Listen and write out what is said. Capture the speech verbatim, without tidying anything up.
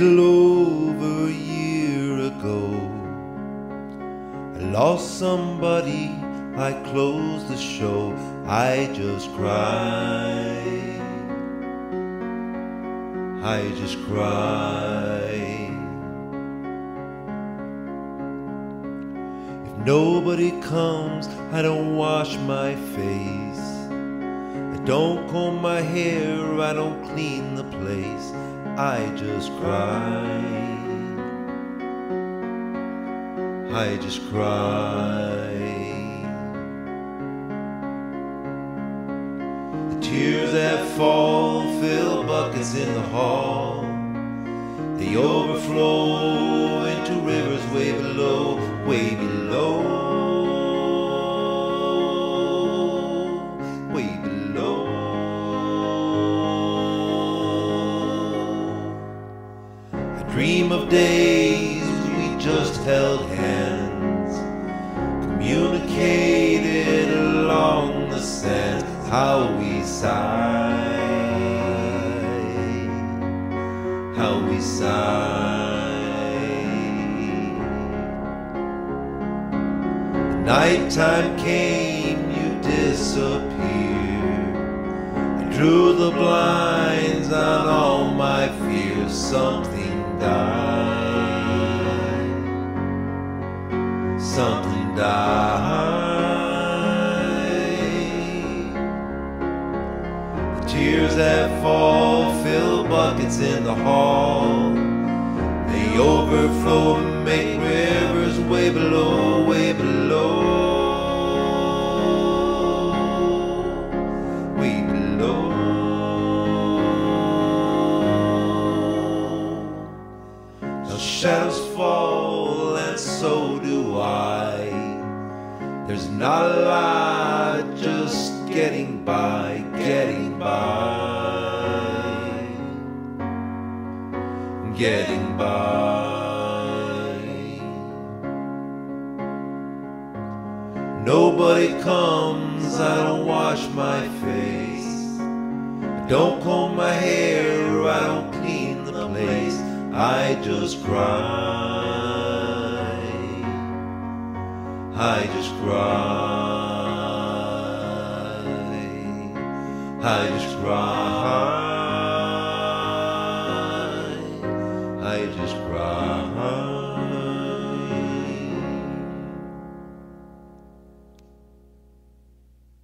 little over a year ago, I lost somebody, I closed the show, I just cried, I just cried. If nobody comes, I don't wash my face, I don't comb my hair, I don't clean the place, I just cried, I just cried. The tears that fall fill buckets in the hall, they overflow into rivers way below, way below. Dream of days we just held hands, communicated along the sands, how we sighed, how we sighed. The nighttime came, you disappeared, I drew the blinds on all my fears, something died, something died. The tears that fall fill buckets in the hall, they overflow and make rivers way below, way below. Shadows fall and so do I, there's not a lot, just getting by, getting by, getting by. Nobody comes, I don't wash my face, I don't comb my hair, I don't clean the place, I just cried, I just cried, I just cried.